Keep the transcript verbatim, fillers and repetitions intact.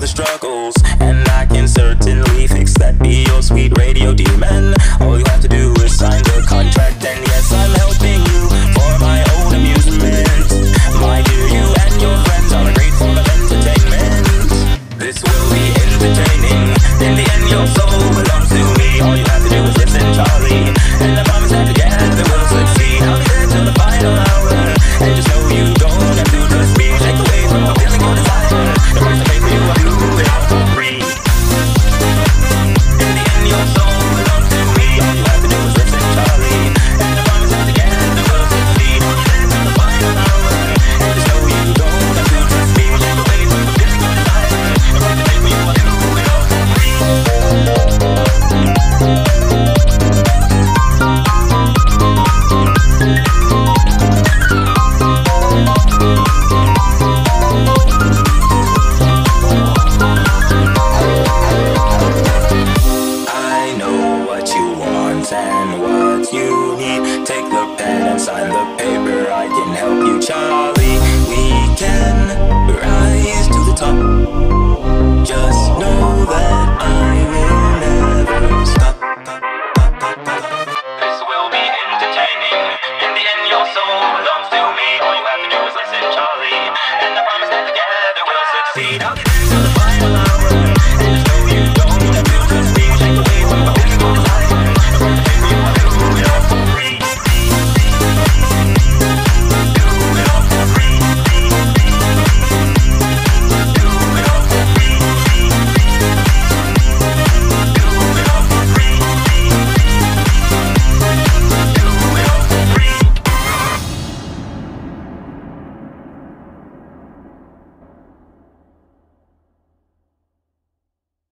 the struggles.